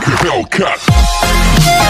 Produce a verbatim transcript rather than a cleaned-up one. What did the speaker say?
like a Hellcat.